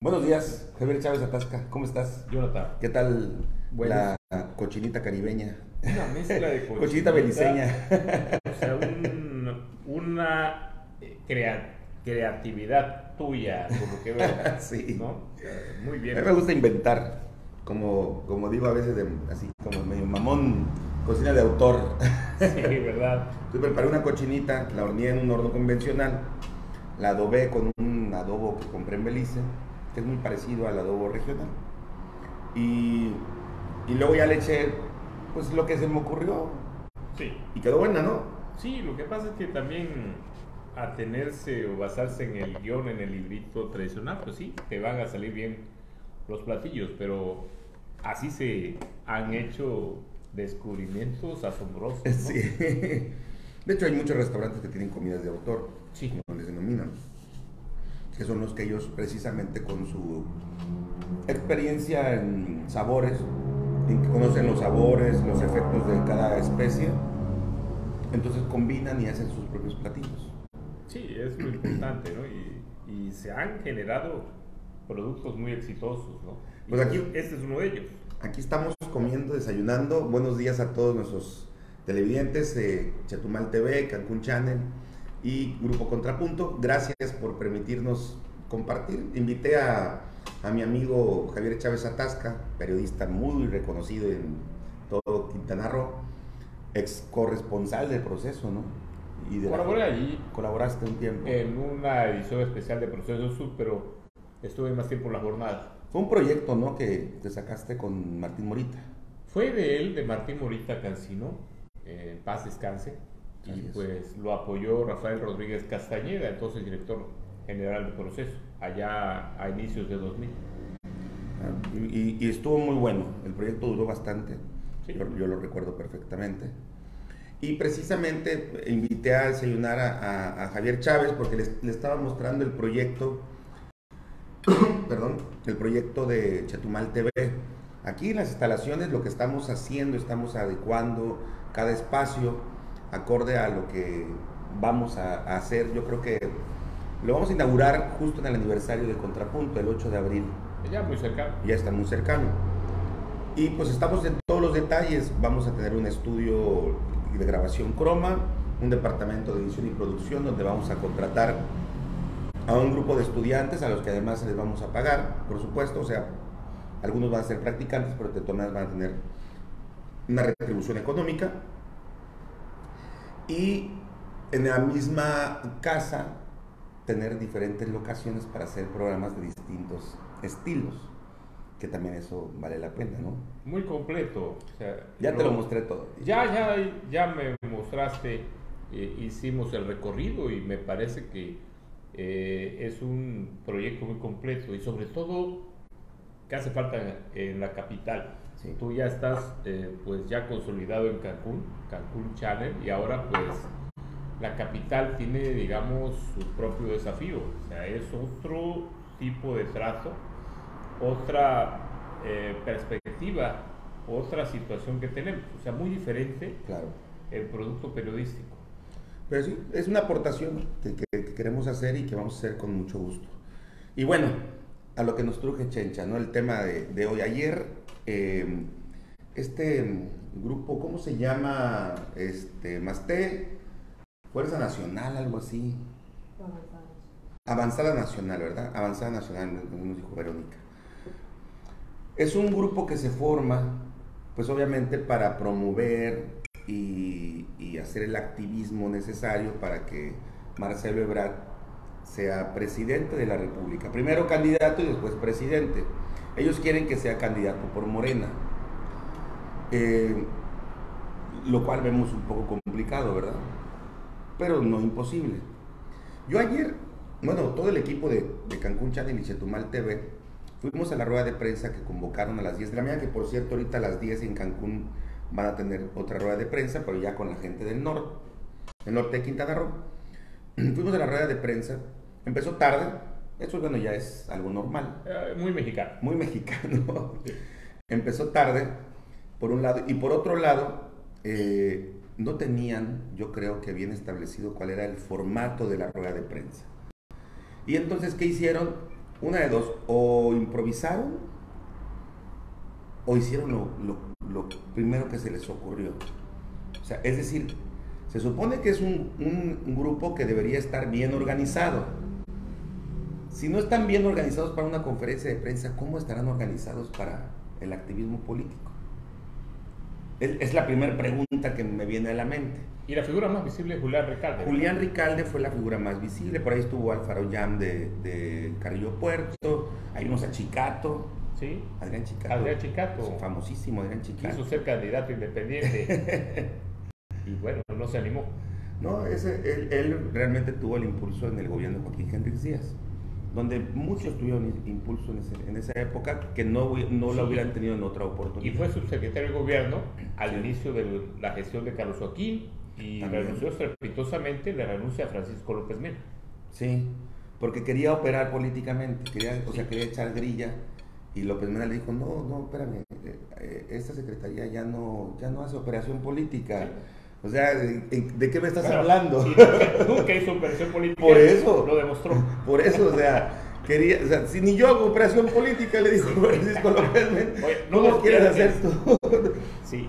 Buenos días, Javier Chávez Atasca, ¿cómo estás? Jonathan. ¿Qué tal la cochinita caribeña? Una mezcla de cochinita. Cochinita beliceña. O sea, una creatividad tuya, como que veo. Sí. ¿No? Muy bien. A mí me gusta inventar, como digo a veces, así como medio mamón, cocina de autor. Sí, verdad. Yo preparé una cochinita, la horneé en un horno convencional, la adobé con un adobo que compré en Belice, que es muy parecido al adobo regional, y luego ya le eché pues lo que se me ocurrió. Sí. Y quedó buena, ¿no? Sí, lo que pasa es que también atenerse o basarse en el guión, en el librito tradicional, pues sí, te van a salir bien los platillos, pero así se han hecho descubrimientos asombrosos, ¿no? Sí. De hecho, hay muchos restaurantes que tienen comidas de autor, sí, como les denominan, que son los que ellos precisamente con su experiencia en sabores, conocen los sabores, los efectos de cada especie, entonces combinan y hacen sus propios platillos. Sí, es muy importante, ¿no? Y se han generado productos muy exitosos, ¿no? Pues aquí, este es uno de ellos. Aquí estamos comiendo, desayunando. Buenos días a todos nuestros televidentes de Chetumal TV, Cancún Channel y Grupo Contrapunto. Gracias por permitirnos compartir. Invité a mi amigo Javier Chávez Atasca, periodista muy reconocido en todo Quintana Roo, ex corresponsal del Proceso, ¿no? Y de colaboré allí. Colaboraste un tiempo. En una edición especial de Proceso Sur, pero estuve más tiempo en la jornada. Fue un proyecto, ¿no?, que te sacaste con Martín Morita. Fue de él, de Martín Morita Cancino, paz descanse. Así y es. Pues lo apoyó Rafael Rodríguez Castañeda, entonces director general del Proceso, allá a inicios de 2000. Y estuvo muy bueno, el proyecto duró bastante. Sí. Yo lo recuerdo perfectamente. Y precisamente invité a desayunar a Javier Chávez porque le estaba mostrando el proyecto, perdón, el proyecto de Chetumal TV. Aquí en las instalaciones lo que estamos haciendo, estamos adecuando cada espacio acorde a lo que vamos a hacer. Yo creo que lo vamos a inaugurar justo en el aniversario del Contrapunto, el 8 de abril. Ya muy cercano. Ya está muy cercano. Y pues estamos en todos los detalles. Vamos a tener un estudio de grabación croma, un departamento de edición y producción donde vamos a contratar a un grupo de estudiantes a los que además les vamos a pagar, por supuesto. O sea, algunos van a ser practicantes, pero de todas maneras van a tener una retribución económica. Y en la misma casa tener diferentes locaciones para hacer programas de distintos estilos, que también eso vale la pena, ¿no? Muy completo. O sea, ya te lo mostré todo. Ya me mostraste, hicimos el recorrido y me parece que es un proyecto muy completo y sobre todo que hace falta en la capital. Sí. Tú ya estás pues ya consolidado en Cancún Channel, y ahora pues la capital tiene, digamos, su propio desafío. O sea, es otro tipo de trato, otra perspectiva, otra situación que tenemos. O sea, muy diferente, claro, el producto periodístico. Pero sí, es una aportación que queremos hacer y que vamos a hacer con mucho gusto. Y bueno, a lo que nos truje, Chencha, ¿no? El tema de hoy. Ayer, este grupo, ¿cómo se llama? Masté, Fuerza Nacional, algo así. Avanzada Nacional, ¿verdad? Avanzada Nacional, nos dijo Verónica. Es un grupo que se forma, pues obviamente para promover y hacer el activismo necesario para que Marcelo Ebrard sea presidente de la República. Primero candidato y después presidente. Ellos quieren que sea candidato por Morena, lo cual vemos un poco complicado, ¿verdad? Pero no imposible. Yo ayer, bueno, todo el equipo de Cancún Channel y Chetumal TV fuimos a la rueda de prensa que convocaron a las 10 de la mañana, que por cierto ahorita a las 10 en Cancún van a tener otra rueda de prensa, pero ya con la gente del norte de Quintana Roo. Fuimos a la rueda de prensa, empezó tarde, eso bueno, ya es algo normal. Muy mexicano. Muy mexicano. Empezó tarde, por un lado, y por otro lado, no tenían, yo creo que bien establecido cuál era el formato de la rueda de prensa. Y entonces, ¿qué hicieron? Una de dos, o improvisaron o hicieron lo primero que se les ocurrió. O sea, es decir, se supone que es un grupo que debería estar bien organizado. Si no están bien organizados para una conferencia de prensa, ¿cómo estarán organizados para el activismo político? Es la primera pregunta que me viene a la mente. Y la figura más visible es Julián Ricalde. Julián Ricalde fue la figura más visible. Por ahí estuvo Alfaro Llam de Carrillo Puerto. Ahí vimos a Chicatto. Sí. Adrián Chicatto. Adrián Chicatto. Famosísimo Adrián Chicatto. Quiso ser candidato independiente. Y bueno, no se animó. No, él realmente tuvo el impulso en el gobierno de Joaquín Hendrix Díaz, donde muchos tuvieron impulso en esa época que no lo hubieran tenido en otra oportunidad. Y fue subsecretario de gobierno al inicio de la gestión de Carlos Joaquín y renunció estrepitosamente la renuncia a Francisco López Mena. Sí, porque quería operar políticamente, quería echar grilla, y López Mena le dijo, no, espérame, esta secretaría ya no hace operación política. Sí. O sea, ¿de qué me estás hablando? Sí, nunca hizo operación política. Por eso. Lo demostró. Por eso, o sea, si ni yo hago operación política, le dijo Francisco López Mena, no lo quieres hacer tú. Sí.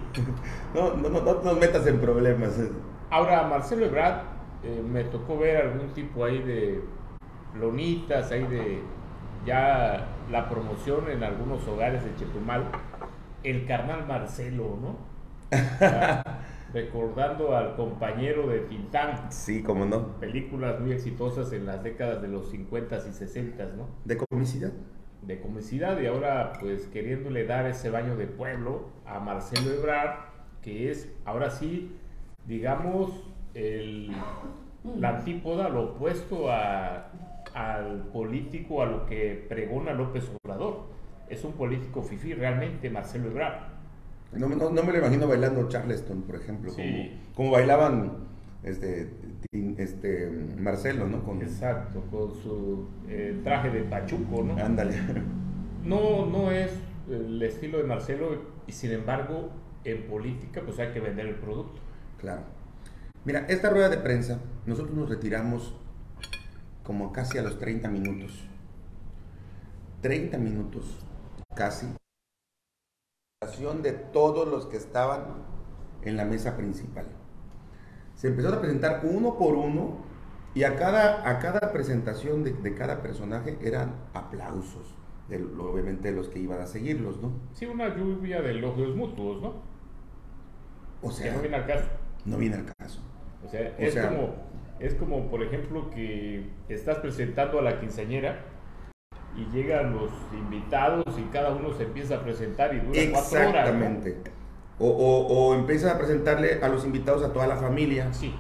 No nos metas en problemas. Ahora, Marcelo Ebrard, me tocó ver algún tipo ahí de lonitas, ahí de ya la promoción en algunos hogares de Chetumal. El carnal Marcelo, ¿no? O sea, recordando al compañero de Tintán. Sí, cómo no. Películas muy exitosas en las décadas de los 50s y 60s, ¿no? De comicidad. De comicidad, y ahora pues queriéndole dar ese baño de pueblo a Marcelo Ebrard, que es ahora sí, digamos, la antípoda, lo opuesto al político, a lo que pregona López Obrador. Es un político fifí realmente, Marcelo Ebrard. No me lo imagino bailando Charleston, por ejemplo, sí, como bailaban Marcelo, ¿no? Exacto, con su traje de pachuco, ¿no? Ándale. No es el estilo de Marcelo, y sin embargo, en política, pues hay que vender el producto. Claro. Mira, esta rueda de prensa, nosotros nos retiramos como casi a los 30 minutos. 30 minutos, casi. De todos los que estaban en la mesa principal se empezó a presentar uno por uno, y a cada presentación de cada personaje eran aplausos obviamente de los que iban a seguirlos, ¿no? Sí, una lluvia de elogios mutuos, ¿no? O sea, que no viene al caso. No viene al caso. O sea, es como por ejemplo que estás presentando a la quinceañera y llegan los invitados y cada uno se empieza a presentar y dura 4 horas. Exactamente. ¿No? O empiezan a presentarle a los invitados a toda la familia. Sí.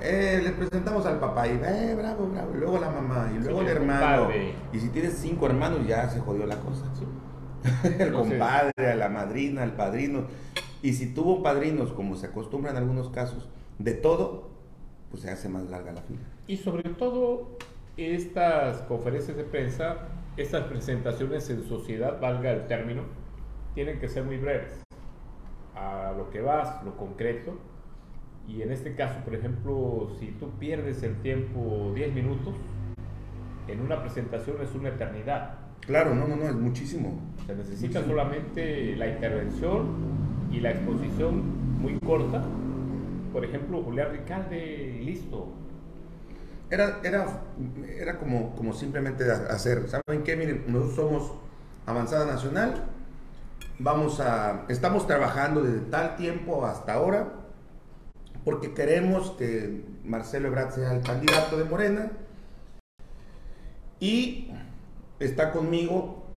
Les presentamos al papá y bravo, bravo. Y luego la mamá y luego el hermano. Compadre. Y si tienes 5 hermanos ya se jodió la cosa. Sí. El compadre, a la madrina, al padrino. Y si tuvo padrinos, como se acostumbra en algunos casos, de todo, pues se hace más larga la fila. Y sobre todo, estas conferencias de prensa, estas presentaciones en sociedad, valga el término, tienen que ser muy breves, a lo que vas, lo concreto. Y en este caso, por ejemplo, si tú pierdes el tiempo 10 minutos, en una presentación es una eternidad. Claro, no, es muchísimo. Se necesita muchísimo. Solamente la intervención y la exposición muy corta. Por ejemplo, Julián Ricalde, listo. Era como simplemente hacer, ¿saben qué? Miren, nosotros somos Avanzada Nacional, estamos trabajando desde tal tiempo hasta ahora, porque queremos que Marcelo Ebrard sea el candidato de Morena, y está conmigo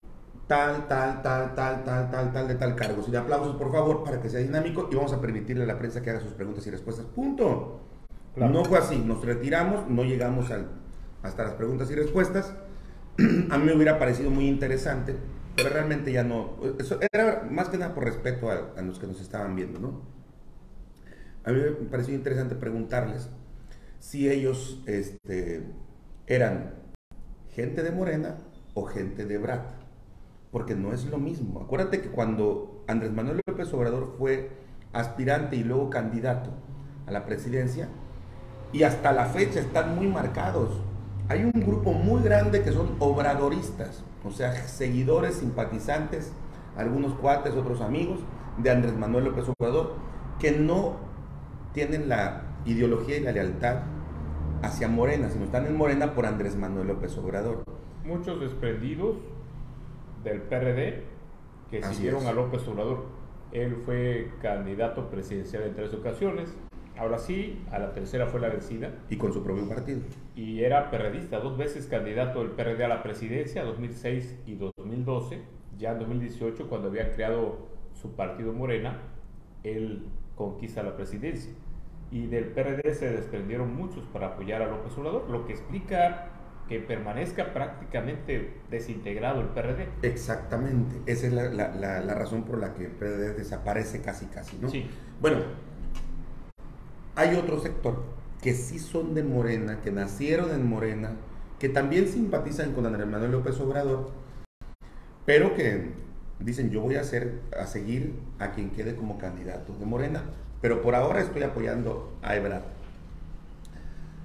tal de tal cargo. Y aplausos, por favor, para que sea dinámico, y vamos a permitirle a la prensa que haga sus preguntas y respuestas. Punto. Claro. No fue así, nos retiramos, no llegamos hasta las preguntas y respuestas. A mí me hubiera parecido muy interesante, pero realmente ya no. Eso era más que nada por respeto a los que nos estaban viendo, ¿no? A mí me pareció interesante preguntarles si ellos eran gente de Morena o gente de Ebrard, porque no es lo mismo. Acuérdate que cuando Andrés Manuel López Obrador fue aspirante y luego candidato a la presidencia, y hasta la fecha están muy marcados. hay un grupo muy grande que son obradoristas, o sea, seguidores, simpatizantes, algunos cuates, otros amigos de Andrés Manuel López Obrador, que no tienen la ideología y la lealtad hacia Morena, sino están en Morena por Andrés Manuel López Obrador. Muchos desprendidos del PRD que siguieron a López Obrador. Él fue candidato presidencial en 3 ocasiones. Ahora sí, a la tercera fue la vencida. Y con su propio partido. Y era perredista, 2 veces candidato del PRD a la presidencia, 2006 y 2012. Ya en 2018, cuando había creado su partido Morena, él conquista la presidencia. Y del PRD se desprendieron muchos para apoyar a López Obrador, lo que explica que permanezca prácticamente desintegrado el PRD. Exactamente, esa es la razón por la que el PRD desaparece casi, ¿no? Sí. Bueno, hay otro sector que sí son de Morena, que nacieron en Morena, que también simpatizan con Andrés Manuel López Obrador, pero que dicen, yo voy a seguir a quien quede como candidato de Morena, pero por ahora estoy apoyando a Ebrard.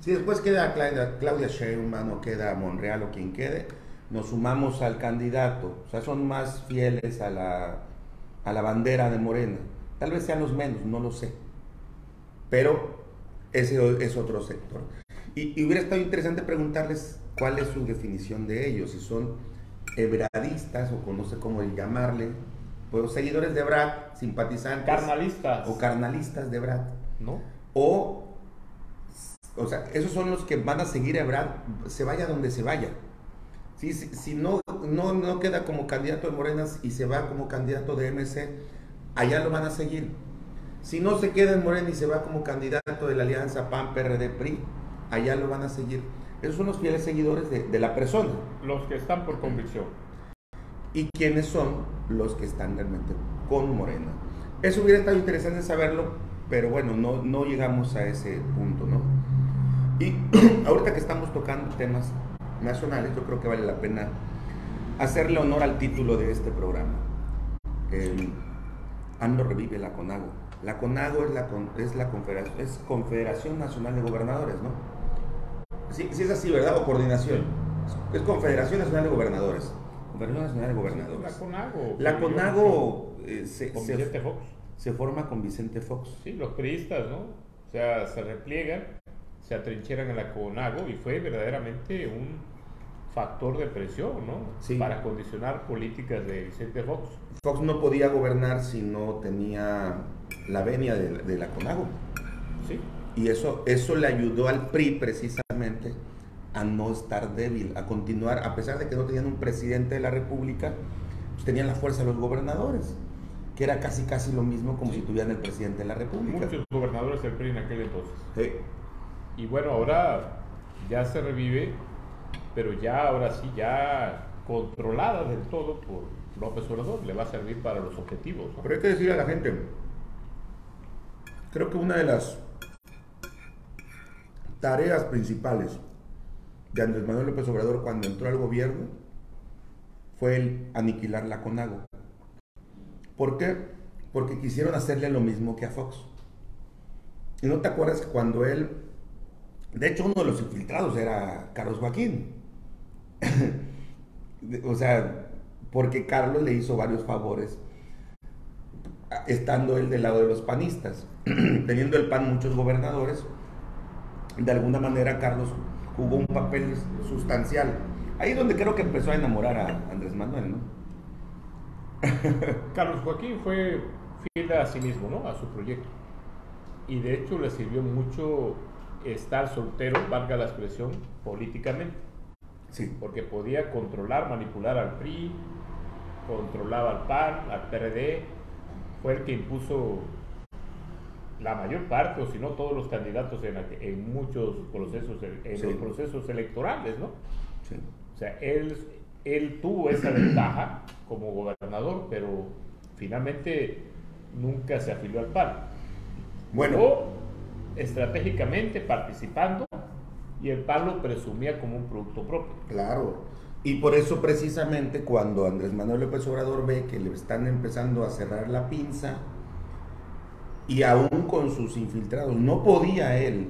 Si después queda Claudia Sheinbaum o queda Monreal o quien quede, nos sumamos al candidato. O sea, son más fieles a la bandera de Morena. Tal vez sean los menos, no lo sé. Pero ese es otro sector. Y hubiera estado interesante preguntarles cuál es su definición de ellos. Si son ebradistas o no sé cómo llamarle. Pues seguidores de Ebrard, simpatizantes. Carnalistas. O carnalistas de Ebrard, ¿no? O sea, esos son los que van a seguir a Ebrard, se vaya donde se vaya. Si no queda como candidato de Morenas y se va como candidato de MC, allá lo van a seguir. Si no se queda en Morena y se va como candidato de la alianza PAN-PRD-PRI, allá lo van a seguir. Esos son los fieles seguidores de la persona. Los que están por convicción. Y quiénes son los que están realmente con Morena. Eso hubiera estado interesante saberlo, pero bueno, no llegamos a ese punto, ¿no? Y ahorita que estamos tocando temas nacionales, yo creo que vale la pena hacerle honor al título de este programa. AMLO revive la CONAGO. La CONAGO es Confederación Nacional de Gobernadores, ¿no? Sí es así, ¿verdad? O coordinación. Es Confederación Nacional de Gobernadores. La CONAGO. La CONAGO se forma con Vicente Fox. Sí, los priistas, ¿no? O sea, se repliegan, se atrincheran en la CONAGO y fue verdaderamente un factor de presión, ¿no? Sí. Para condicionar políticas de Vicente Fox. Fox no podía gobernar si no tenía la venia de la CONAGO. Sí. Y eso le ayudó al PRI precisamente a no estar débil, a continuar, a pesar de que no tenían un presidente de la República, pues tenían la fuerza de los gobernadores, que era casi lo mismo como si tuvieran el presidente de la República. Muchos gobernadores del PRI en aquel entonces. Sí. Y bueno, ahora ya se revive, pero ahora sí controlada del todo por López Obrador, le va a servir para los objetivos, ¿no? Pero hay que decirle a la gente, creo que una de las tareas principales de Andrés Manuel López Obrador cuando entró al gobierno fue el aniquilar la CONAGO. ¿Por qué? Porque quisieron hacerle lo mismo que a Fox. ¿Y no te acuerdas que cuando él, de hecho uno de los infiltrados era Carlos Joaquín? O sea, porque Carlos le hizo varios favores estando él del lado de los panistas, teniendo el PAN muchos gobernadores. De alguna manera Carlos jugó un papel sustancial. Ahí es donde creo que empezó a enamorar a Andrés Manuel, ¿no? Carlos Joaquín fue fiel a sí mismo, ¿no? A su proyecto. Y de hecho le sirvió mucho estar soltero, valga la expresión, políticamente. Sí. Porque podía controlar, manipular al PRI, controlaba al PAN, al PRD. Fue el que impuso la mayor parte, o si no todos los candidatos en muchos procesos, los procesos electorales, ¿no? Sí. O sea, él tuvo esa ventaja como gobernador, pero finalmente nunca se afilió al PAN. Bueno, jugó estratégicamente participando y el PAN lo presumía como un producto propio. Claro. Y por eso precisamente cuando Andrés Manuel López Obrador ve que le están empezando a cerrar la pinza, y aún con sus infiltrados, no podía él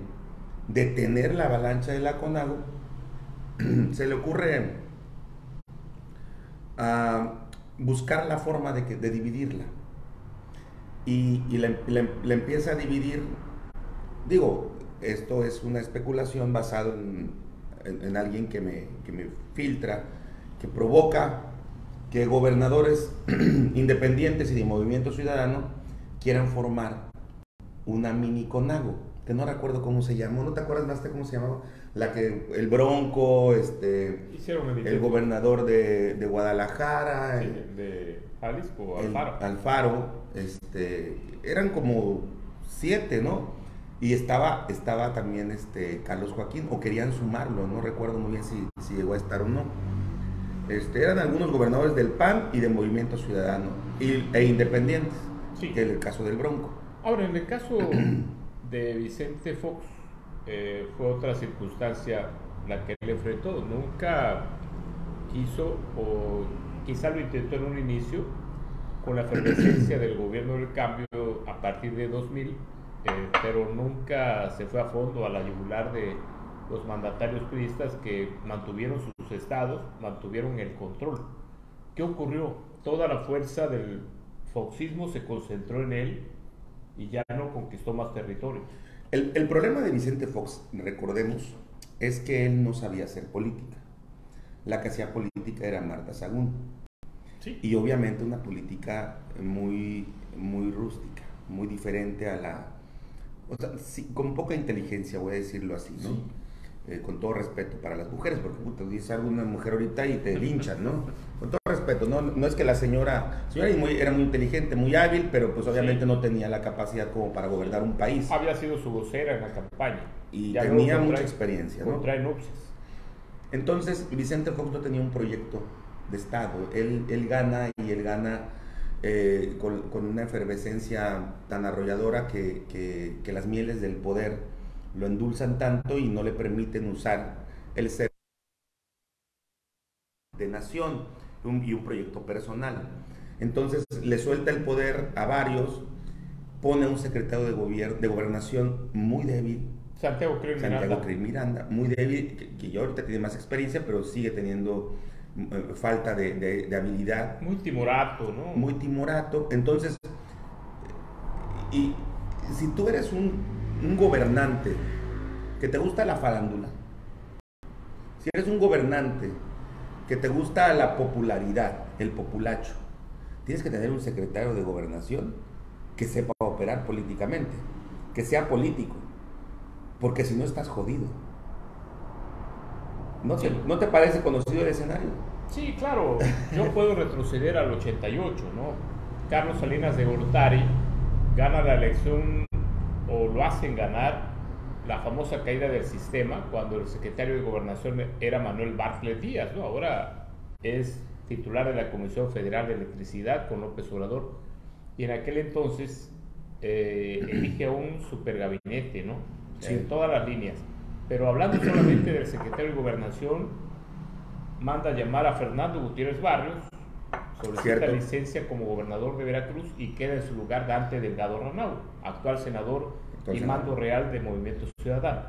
detener la avalancha de la CONAGO, se le ocurre buscar la forma de dividirla y la empieza a dividir. Digo, esto es una especulación basada en alguien que me filtra, que provoca que gobernadores independientes y de Movimiento Ciudadano quieran formar una mini CONAGO, que no recuerdo cómo se llamó. ¿No te acuerdas más de cómo se llamaba? La que el Bronco, el gobernador de Guadalajara, sí, de Jalisco, Alfaro, eran como 7, ¿no? Y estaba también Carlos Joaquín, o querían sumarlo, no recuerdo muy bien si llegó a estar o no. Eran algunos gobernadores del PAN y de Movimiento Ciudadano e independientes, sí, que es el caso del Bronco. Ahora, en el caso de Vicente Fox, fue otra circunstancia la que él enfrentó. Nunca quiso, o quizá lo intentó en un inicio, con la efervescencia del gobierno del cambio a partir de 2000, pero nunca se fue a fondo a la yugular de los mandatarios priistas que mantuvieron sus estados, mantuvieron el control. ¿Qué ocurrió? Toda la fuerza del foxismo se concentró en él y ya no conquistó más territorio. El problema de Vicente Fox, recordemos, es que él no sabía hacer política. La que hacía política era Marta Sagún. Sí. Y obviamente una política muy, muy rústica, muy diferente a la... O sea, sí, con poca inteligencia, voy a decirlo así, ¿no? Sí. Con todo respeto para las mujeres, porque te dice alguna mujer ahorita y te linchan, ¿no? Con todo respeto, no es que la señora era muy inteligente, muy hábil, pero pues obviamente sí, no tenía la capacidad como para gobernar un país. Había sido su vocera en la campaña. Y ya tenía mucha experiencia, ¿no? Entonces, Vicente Fox no tenía un proyecto de Estado. Él gana y él gana... con una efervescencia tan arrolladora que las mieles del poder lo endulzan tanto y no le permiten usar el ser de nación y un proyecto personal. Entonces le suelta el poder a varios, pone un secretario de gobernación muy débil, Santiago Krill Miranda, muy débil, que ya ahorita tiene más experiencia, pero sigue teniendo... falta de habilidad, muy timorato, ¿no? Muy timorato. Entonces, y si tú eres un gobernante que te gusta la farándula, si eres un gobernante que te gusta la popularidad, el populacho, tienes que tener un secretario de gobernación que sepa operar políticamente, que sea político, porque si no estás jodido. ¿No, sí, ¿no te parece conocido el escenario? Sí, claro. Yo puedo retroceder al 88, ¿no? Carlos Salinas de Gortari gana la elección, o lo hacen ganar, la famosa caída del sistema, cuando el secretario de Gobernación era Manuel Bartlett Díaz, ¿no? Ahora es titular de la Comisión Federal de Electricidad con López Obrador. Y en aquel entonces elige un supergabinete, ¿no? Sí. En todas las líneas. Pero hablando solamente del secretario de Gobernación, manda a llamar a Fernando Gutiérrez Barrios, solicita licencia como gobernador de Veracruz y queda en su lugar Dante Delgado Renau, actual senador y mando real de Movimiento Ciudadano.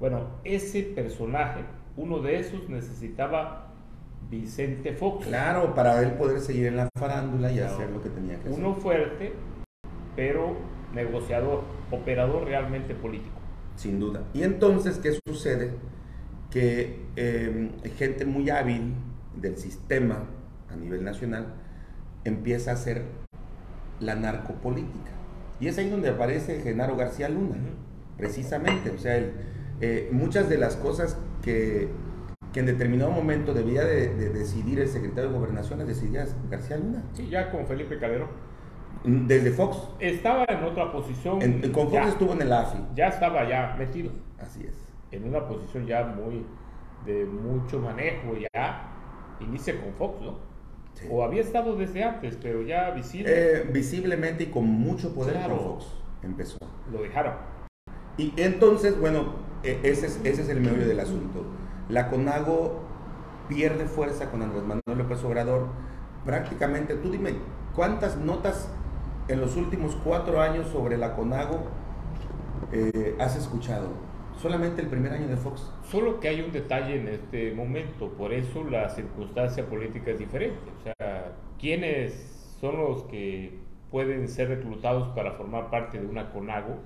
Bueno, ese personaje, uno de esos necesitaba Vicente Fox. Claro, para él poder seguir en la farándula y hacer lo que tenía que hacer. Uno fuerte, pero negociador, operador realmente político. Sin duda. Y entonces, ¿qué sucede? Que gente muy hábil del sistema a nivel nacional empieza a hacer la narcopolítica. Y es ahí donde aparece Genaro García Luna, precisamente. O sea, muchas de las cosas que en determinado momento debía de decidir el secretario de Gobernación las decidía García Luna. Sí, ya con Felipe Calderón. Desde Fox. Estaba en otra posición. Con Fox ya, estuvo en el AFI. Ya estaba ya metido. Así es. En una posición ya muy de mucho manejo, ya inicia con Fox, ¿no? Sí. O había estado desde antes, pero ya visible. Visiblemente y con mucho poder, claro, con Fox empezó. Lo dejaron. Y entonces, bueno, ese es el meollo del asunto. La CONAGO pierde fuerza con Andrés Manuel López Obrador. Prácticamente, tú dime, ¿cuántas notas en los últimos 4 años sobre la CONAGO has escuchado? solamente el primer año de Fox. Solo que hay un detalle en este momento, por eso la circunstancia política es diferente. O sea, ¿quiénes son los que pueden ser reclutados para formar parte de una CONAGO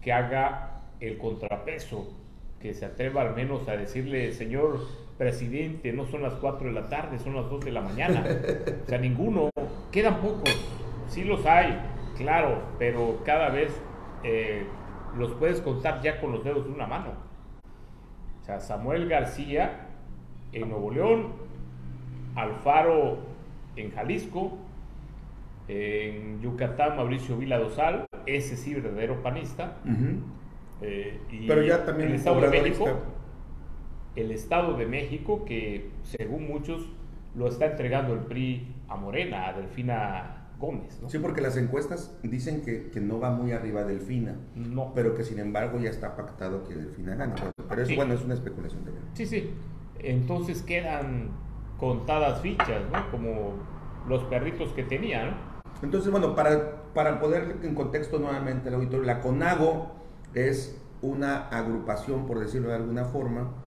que haga el contrapeso, que se atreva al menos a decirle, señor presidente, no son las 4 de la tarde, son las 2 de la mañana? O sea, ninguno, quedan pocos, sí los hay, claro, pero cada vez los puedes contar ya con los dedos de una mano. O sea, Samuel García en Nuevo León, Alfaro en Jalisco, en Yucatán Mauricio Vila Dosal, ese sí verdadero panista, y pero ya también el Estado de México, el Estado de México, que según muchos lo está entregando el PRI a Morena, a Delfina Gómez, ¿no? Sí, porque las encuestas dicen que no va muy arriba Delfina, no, pero que sin embargo ya está pactado que Delfina gana, pero eso, sí, bueno, es una especulación también. Sí, sí, entonces quedan contadas fichas, ¿no? Como los perritos que tenía, ¿no? Entonces, bueno, para poder en contexto nuevamente al auditorio, la CONAGO es una agrupación, por decirlo de alguna forma,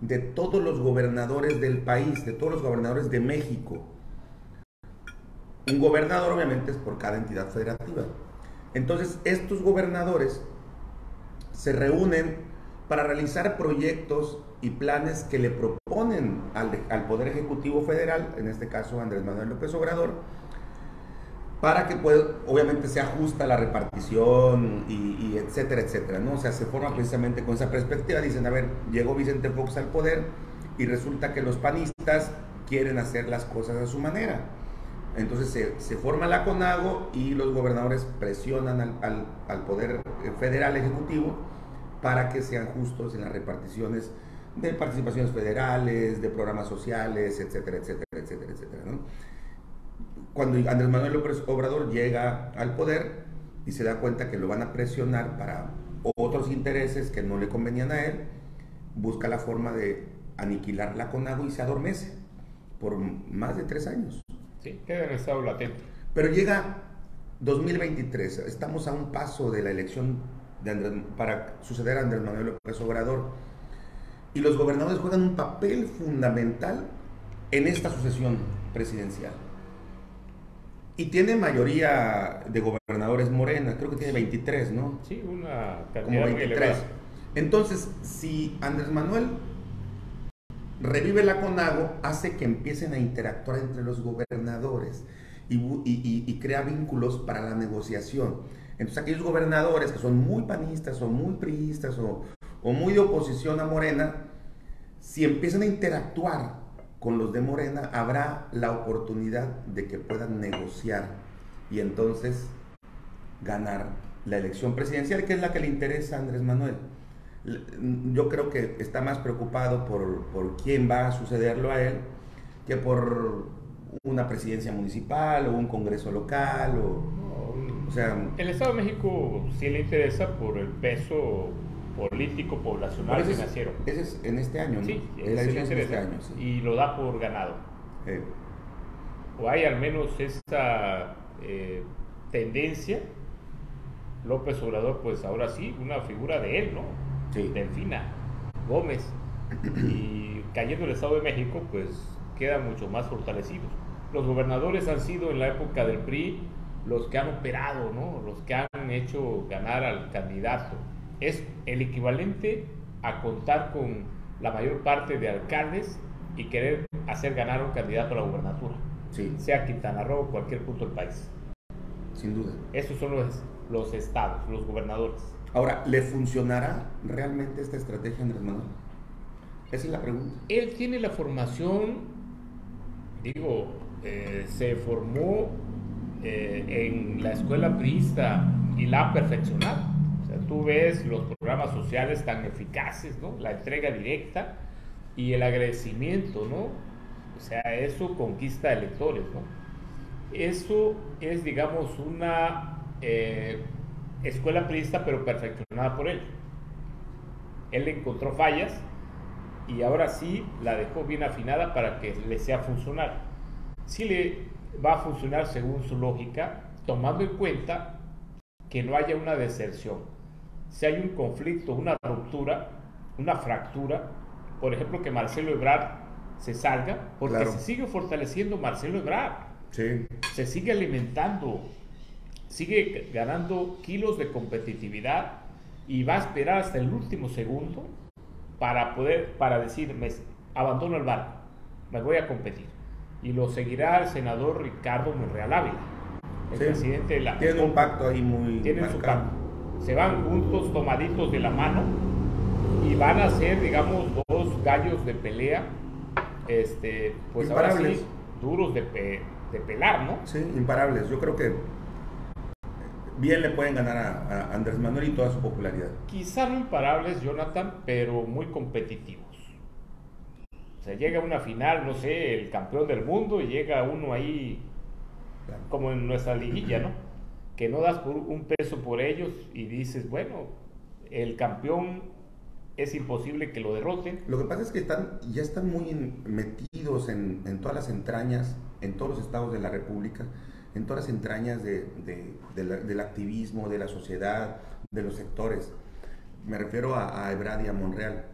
de todos los gobernadores del país, de todos los gobernadores de México. Un gobernador obviamente es por cada entidad federativa. Entonces estos gobernadores se reúnen para realizar proyectos y planes que le proponen al Poder Ejecutivo Federal, en este caso Andrés Manuel López Obrador, para que obviamente sea justa la repartición y etcétera, etcétera, ¿no? O sea, se forma precisamente con esa perspectiva. Dicen, a ver, llegó Vicente Fox al poder y resulta que los panistas quieren hacer las cosas a su manera. Entonces se forma la CONAGO y los gobernadores presionan al Poder Federal Ejecutivo para que sean justos en las reparticiones de participaciones federales, de programas sociales, etcétera, etcétera, etcétera, etcétera, ¿no? Cuando Andrés Manuel López Obrador llega al poder y se da cuenta que lo van a presionar para otros intereses que no le convenían a él, busca la forma de aniquilar la CONAGO y se adormece por más de 3 años. Sí, queda en estado latente. Pero llega 2023, estamos a un paso de la elección de para suceder a Andrés Manuel López Obrador, y los gobernadores juegan un papel fundamental en esta sucesión presidencial. Y tiene mayoría de gobernadores Morena, creo que tiene 23, ¿no? Sí, una cantidad como 23. Entonces, si Andrés Manuel revive la CONAGO, hace que empiecen a interactuar entre los gobernadores y crea vínculos para la negociación. Entonces aquellos gobernadores que son muy panistas o muy priistas o muy de oposición a Morena, si empiezan a interactuar con los de Morena, habrá la oportunidad de que puedan negociar y entonces ganar la elección presidencial, que es la que le interesa a Andrés Manuel. Yo creo que está más preocupado por quién va a sucederlo a él que por una presidencia municipal o un congreso local o sea, el Estado de México sí le interesa por el peso político, poblacional, financiero. Ese es en este año, ¿no? Sí, ese le interesa, este año, sí. Y lo da por ganado. O hay al menos esa tendencia. López Obrador, pues ahora sí, una figura de él, ¿no? Sí. Delfina Gómez, y cayendo el Estado de México, pues quedan mucho más fortalecidos. Los gobernadores han sido en la época del PRI los que han operado, ¿no? Los que han hecho ganar al candidato. Es el equivalente a contar con la mayor parte de alcaldes y querer hacer ganar a un candidato a la gubernatura, sí, sea Quintana Roo o cualquier punto del país. Sin duda. Esos son los estados, los gobernadores. Ahora, ¿le funcionará realmente esta estrategia a Andrés Manuel? Esa es la pregunta. Él tiene la formación, digo, se formó en la escuela priista y la ha perfeccionado. O sea, tú ves los programas sociales tan eficaces, ¿no? La entrega directa y el agradecimiento, ¿no? O sea, eso conquista electores, ¿no? Eso es, digamos, una escuela priista pero perfeccionada por él. Él le encontró fallas y ahora sí la dejó bien afinada para que le sea funcional. Sí le va a funcionar según su lógica, tomando en cuenta que no haya una deserción. si hay un conflicto, una ruptura, una fractura, por ejemplo, que Marcelo Ebrard se salga, porque claro, se sigue fortaleciendo Marcelo Ebrard, sí, se sigue alimentando, sigue ganando kilos de competitividad y va a esperar hasta el último segundo para decir, me abandono el barco, me voy a competir. Y lo seguirá el senador Ricardo Monreal Ávila, el sí, presidente de la... Tiene un pacto ahí muy... Tienen marcado su pacto. Se van juntos, tomaditos de la mano, y van a ser, digamos, dos gallos de pelea, pues imparables. Ahora sí, duros de pelar, ¿no? Sí, imparables. Yo creo que bien le pueden ganar a Andrés Manuel y toda su popularidad. Quizá no imparables, Jonathan, pero muy competitivos. O sea, llega una final, no sé, el campeón del mundo, y llega uno ahí, claro, como en nuestra liguilla, ¿no? Que no das por un peso por ellos y dices, bueno, el campeón es imposible que lo derroten. Lo que pasa es que ya están muy metidos en todas las entrañas, en todos los estados de la República, en todas las entrañas del activismo, de la sociedad, de los sectores. Me refiero a Ebrard y a Monreal.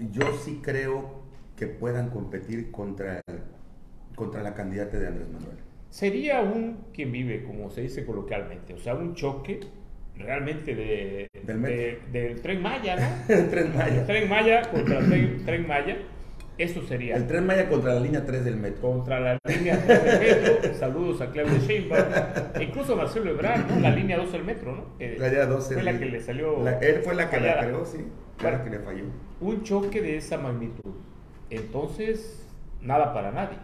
Yo sí creo que puedan competir contra la candidata de Andrés Manuel. Sería un quien vive, como se dice coloquialmente, o sea, un choque realmente del Tren Maya, ¿no? El Tren Maya. El Tren Maya contra el Tren Maya, eso sería. El Tren Maya contra la línea 3 del metro. Contra la línea 3 del metro, saludos a Claudia Sheinbaum, e incluso a Marcelo Ebrard, ¿no? La línea 2 del metro, ¿no? La línea 2 fue la que le salió. Él fue la que le cargó, sí, claro, que le falló. Un choque de esa magnitud. Entonces, nada para nadie.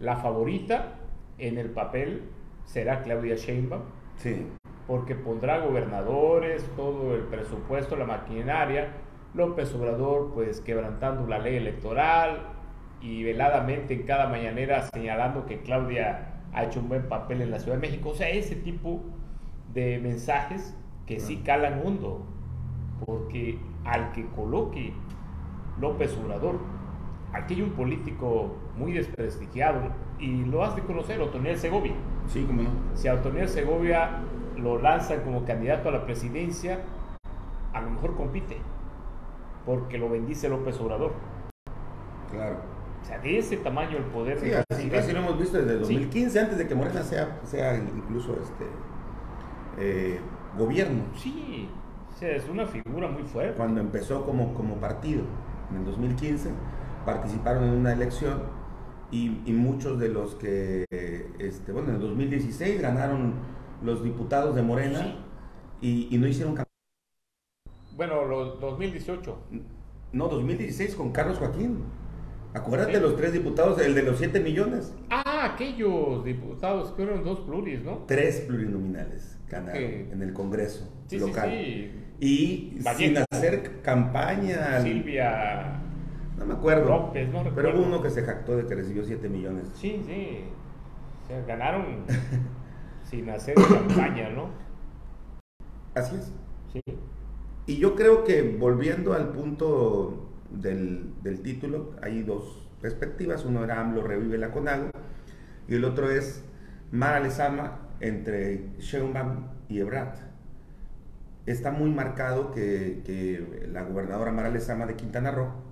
La favorita en el papel será Claudia Sheinbaum, sí, porque pondrá gobernadores, todo el presupuesto, la maquinaria. López Obrador, pues, quebrantando la ley electoral y veladamente en cada mañanera señalando que Claudia ha hecho un buen papel en la Ciudad de México. O sea, ese tipo de mensajes que sí calan hondo, porque al que coloque López Obrador, aquí hay un político muy desprestigiado, y lo has de conocer, Otoniel Segovia. Sí, cómo no. Si a Otoniel Segovia lo lanzan como candidato a la presidencia, a lo mejor compite, porque lo bendice López Obrador. Claro. O sea, de ese tamaño el poder. Sí, así lo hemos visto desde 2015, sí, antes de que Morena sea incluso gobierno. Sí, o sea, es una figura muy fuerte. Cuando empezó como partido, en el 2015, participaron en una elección. Y muchos de los que, bueno, en el 2016 ganaron los diputados de Morena, sí, y no hicieron campaña. Bueno, los 2018. No, 2016 con Carlos Joaquín. Acuérdate, sí, los 3 diputados, el de los 7 millones. Ah, aquellos diputados que eran 2 pluris, ¿no? 3 plurinominales ganaron, okay, en el Congreso, sí, local. Sí, sí. Y Vallejo, sin hacer campaña. Silvia... No me acuerdo, López, no recuerdo, pero hubo uno que se jactó de que recibió 7 millones. Sí, sí, o sea, ganaron sin hacer campaña, ¿no? Así es. Sí. Y yo creo que, volviendo al punto del título, hay dos perspectivas. Uno era AMLO revive la CONAGO, y el otro es Mara Lezama entre Sheinbaum y Ebrard. Está muy marcado que la gobernadora Mara Lezama de Quintana Roo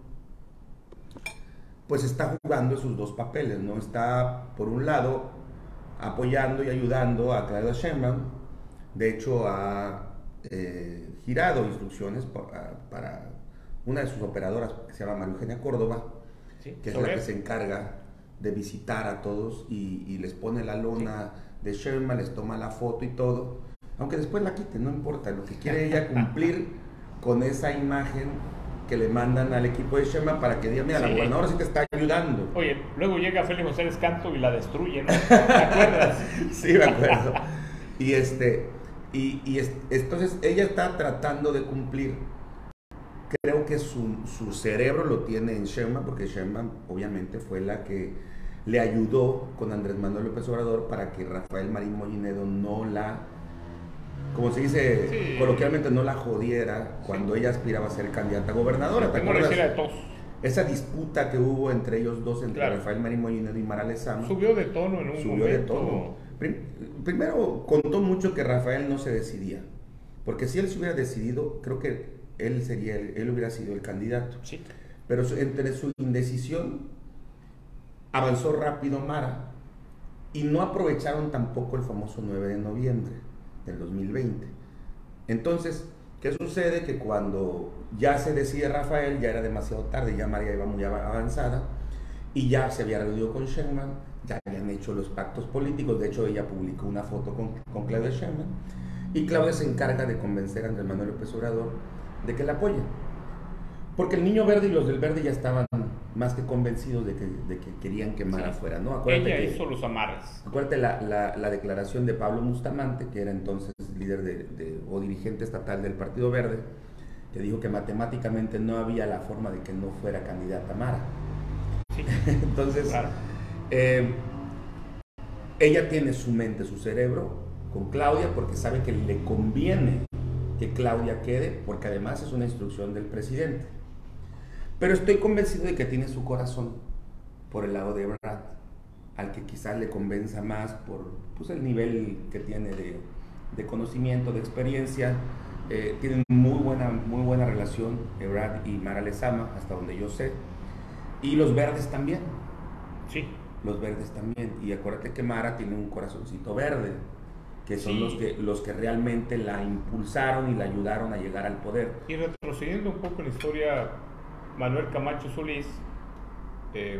pues está jugando esos dos papeles, ¿no? Está, por un lado, apoyando y ayudando a Claudia Sheinbaum. De hecho, ha girado instrucciones para una de sus operadoras, que se llama María Eugenia Córdoba, sí, que es la que se encarga de visitar a todos y les pone la lona, sí, de Sheinbaum, les toma la foto y todo. Aunque después la quite, no importa. Lo que quiere ella cumplir con esa imagen que le mandan al equipo de Sheinbaum, para que diga, mira, sí, la gobernadora sí te está ayudando. Oye, luego llega Félix González Canto y la destruye, ¿no? ¿Te acuerdas? Sí, me acuerdo. Entonces ella está tratando de cumplir. Creo que su cerebro lo tiene en Sheinbaum, porque Sheinbaum obviamente fue la que le ayudó con Andrés Manuel López Obrador para que Rafael Marín Mollinedo no la... como se dice, sí, coloquialmente, no la jodiera cuando, sí, ella aspiraba a ser candidata a gobernadora. ¿Te acuerdas? De tos. Esa disputa que hubo entre ellos dos, entre, claro, Rafael Marín Mollinedo y Mara Lezama. Subió de tono en un momento. Primero contó mucho que Rafael no se decidía. Porque si él se hubiera decidido, creo que él hubiera sido el candidato. Sí. Pero entre su indecisión avanzó rápido Mara y no aprovecharon tampoco el famoso 9 de noviembre del 2020. Entonces, ¿qué sucede? Que cuando ya se decide Rafael, ya era demasiado tarde, ya Mara iba muy avanzada y ya se había reunido con Sheinbaum, ya habían hecho los pactos políticos. De hecho, ella publicó una foto con Claudia Sheinbaum, y Claudia se encarga de convencer a Andrés Manuel López Obrador de que la apoye, porque el Niño Verde y los del Verde ya estaban más que convencidos de que querían que Mara fuera, ¿no? Acuérdate, ella hizo los amarres. Acuérdate la declaración de Pablo Bustamante, que era entonces líder o dirigente estatal del Partido Verde, que dijo que matemáticamente no había la forma de que no fuera candidata Mara. Sí. Entonces, claro, ella tiene su mente, su cerebro con Claudia, porque sabe que le conviene que Claudia quede, porque además es una instrucción del presidente. Pero estoy convencido de que tiene su corazón por el lado de Ebrard, al que quizás le convenza más por el nivel que tiene de conocimiento, de experiencia. Tienen muy buena relación Ebrard y Mara Lezama, hasta donde yo sé, y los verdes también. Sí. Los verdes también. Y acuérdate que Mara tiene un corazoncito verde, que son sí, los que realmente la impulsaron y la ayudaron a llegar al poder. Y retrocediendo un poco en la historia, Manuel Camacho Solís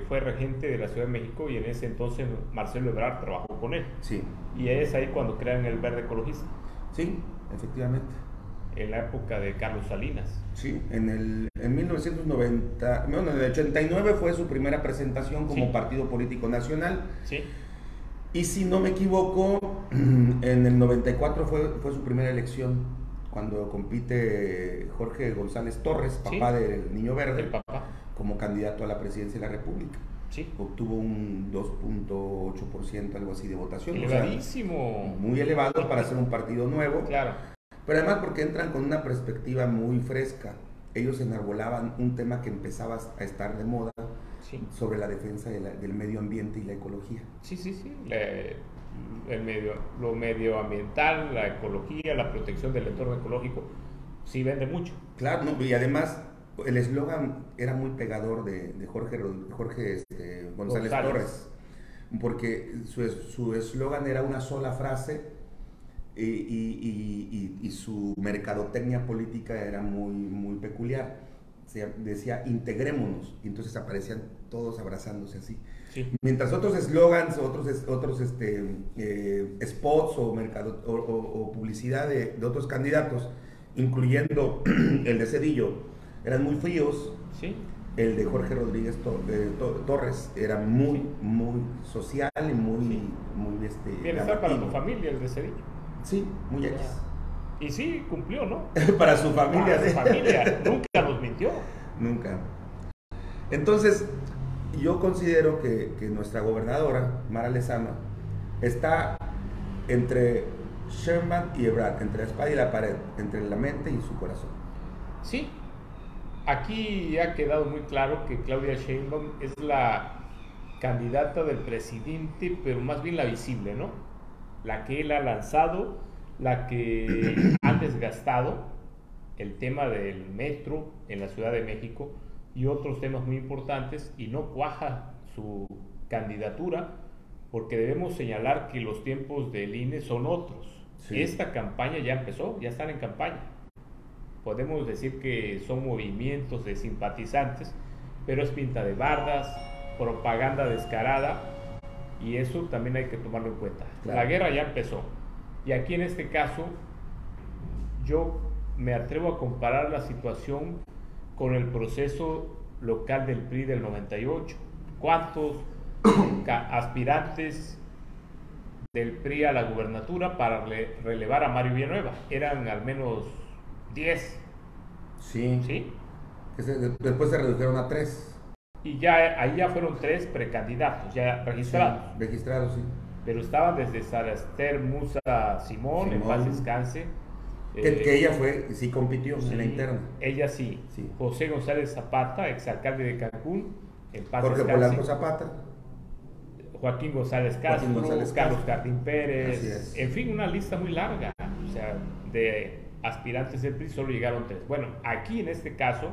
fue regente de la Ciudad de México, y en ese entonces Marcelo Ebrard trabajó con él. Sí. Y es ahí cuando crean el Verde Ecologista. Sí, efectivamente. En la época de Carlos Salinas. Sí, en 1990, bueno, en el 89 fue su primera presentación como sí, partido político nacional. Sí. Y si no me equivoco, en el 94 fue su primera elección, cuando compite Jorge González Torres, papá sí, del Niño Verde, como candidato a la presidencia de la República. Sí. Obtuvo un 2.8%, algo así, de votación. Elevadísimo. O sea, muy elevado para ser un partido nuevo. Claro. Pero además porque entran con una perspectiva muy fresca. Ellos enarbolaban un tema que empezaba a estar de moda, sí, sobre la defensa del medio ambiente y la ecología. Sí, sí, sí. Lo medioambiental, la ecología, la protección del entorno ecológico, sí vende mucho. Claro, no, y además el eslogan era muy pegador de Jorge González Torres, porque su eslogan era una sola frase. Y su mercadotecnia política era muy peculiar. Decía: integrémonos, y entonces aparecían todos abrazándose así, sí, mientras otros eslogans, otros spots o publicidad de otros candidatos, incluyendo el de Cedillo, eran muy fríos. Sí. El de Jorge Rodríguez Torres era muy social y muy bienestar para tu familia, el de Cedillo. Sí, muy X. Y sí, cumplió, ¿no? Para su familia. Para su familia, nunca nos mintió. Nunca. Entonces, yo considero que nuestra gobernadora, Mara Lezama, está entre Sheinbaum y Ebrard, entre la espada y la pared, entre la mente y su corazón. Sí, aquí ha quedado muy claro que Claudia Sheinbaum es la candidata del presidente, pero más bien la visible, ¿no? La que él ha lanzado, la que ha desgastado, el tema del metro en la Ciudad de México y otros temas muy importantes, y no cuaja su candidatura, porque debemos señalar que los tiempos del INE son otros. Sí. Esta campaña ya empezó, ya están en campaña. Podemos decir que son movimientos de simpatizantes, pero es pinta de bardas, propaganda descarada, y eso también hay que tomarlo en cuenta. Claro. La guerra ya empezó, y aquí en este caso yo me atrevo a comparar la situación con el proceso local del PRI del 98. ¿Cuántos aspirantes del PRI a la gubernatura para relevar a Mario Villanueva? Eran al menos 10. Sí. ¿Sí? Después se redujeron a 3. Y ya ahí ya fueron 3 precandidatos ya registrados. Sí, registrados, sí. Pero estaban desde Saraster Musa Simón, en paz descanse. Que ella fue, sí compitió, sí, en la interna. Ella sí, sí. José González Zapata, exalcalde de Cancún, en paz descanse. Jorge Polanco Zapata. Joaquín González Castro, Carlos Cardín Pérez. En fin, una lista muy larga, o sea, de aspirantes del PRI solo llegaron 3. Bueno, aquí en este caso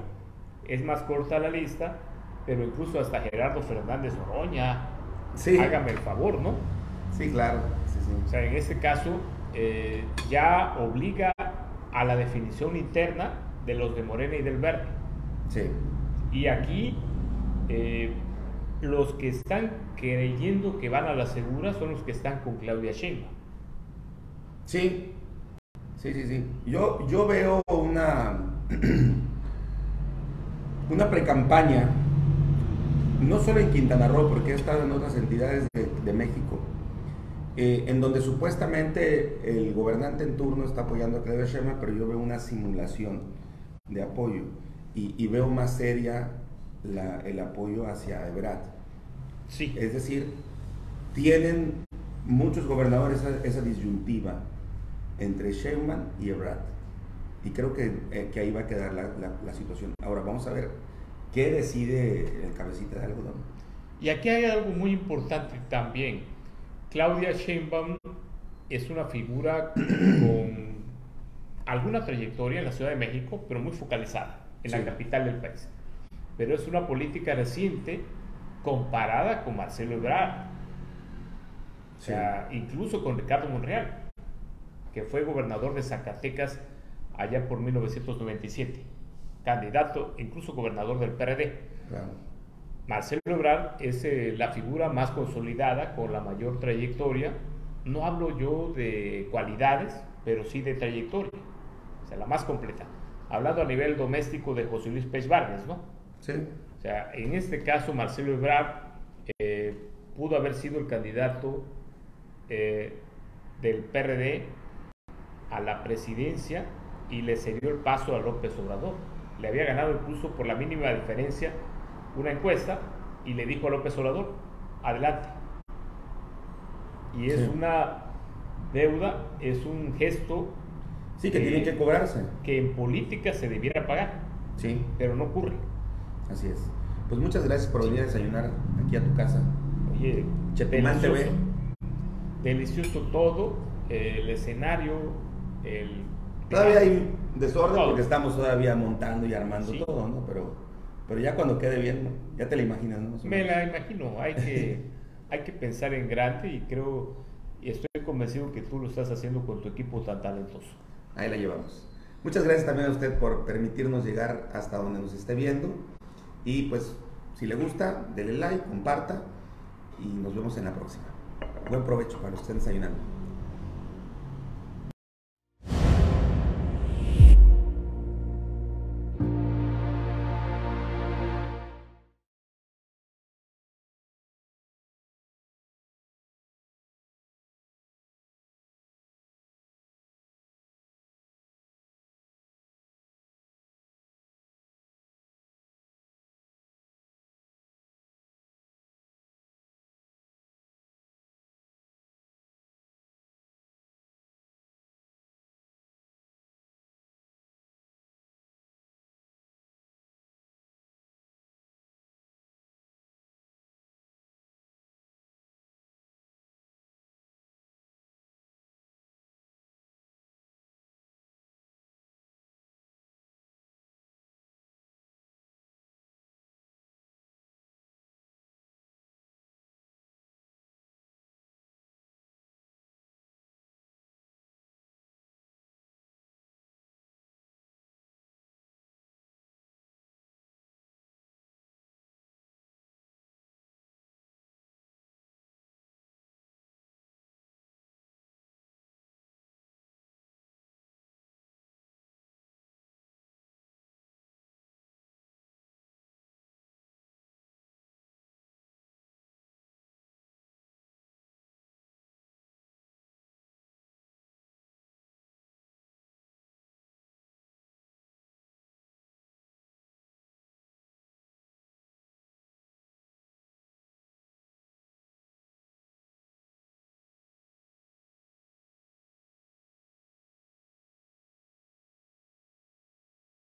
es más corta la lista, pero incluso hasta Gerardo Fernández Oroña, sí, hágame el favor, ¿no? Sí, claro. Sí, sí. O sea, en este caso ya obliga a la definición interna de los de Morena y del Verde. Sí. Y aquí los que están creyendo que van a la segura son los que están con Claudia Sheinbaum. Sí, sí, sí, sí. Yo veo una precampaña, no solo en Quintana Roo, porque he estado en otras entidades de México, en donde supuestamente el gobernante en turno está apoyando a Claudia Sheinbaum, pero yo veo una simulación de apoyo y veo más seria el apoyo hacia Ebrard. Sí. Es decir, tienen muchos gobernadores esa disyuntiva entre Sheinbaum y Ebrard, y creo que ahí va a quedar la situación. Ahora vamos a ver qué decide el cabecita de algodón. Y aquí hay algo muy importante también. Claudia Sheinbaum es una figura con alguna trayectoria en la Ciudad de México, pero muy focalizada en la capital del país. Pero es una política reciente comparada con Marcelo Ebrard, o sea, incluso con Ricardo Monreal, que fue gobernador de Zacatecas allá por 1997, candidato, incluso gobernador del PRD. Claro. Marcelo Ebrard es la figura más consolidada, con la mayor trayectoria. No hablo yo de cualidades, pero sí de trayectoria, o sea, la más completa. Hablando a nivel doméstico de José Luis Pech Vargas, ¿no? Sí. O sea, en este caso Marcelo Ebrard pudo haber sido el candidato del PRD a la presidencia y le cedió el paso a López Obrador. Le había ganado incluso por la mínima diferencia una encuesta y le dijo a López Obrador, adelante. Y es una deuda, es un gesto, sí, que tiene que cobrarse, que en política se debiera pagar, sí, pero no ocurre. Así es. Pues muchas gracias por venir a desayunar aquí a tu casa. Oye, Chetumal TV. Delicioso todo, el escenario, el... Todavía hay desorden porque estamos todavía montando y armando todo, ¿no? Pero ya cuando quede bien, ¿no? Ya te la imaginas, ¿no? Me la imagino, hay que pensar en grande, y creo, y estoy convencido que tú lo estás haciendo con tu equipo tan talentoso. Ahí la llevamos. Muchas gracias también a usted por permitirnos llegar hasta donde nos esté viendo, y pues si le gusta, dele like, comparta, y nos vemos en la próxima. Buen provecho para usted desayunando.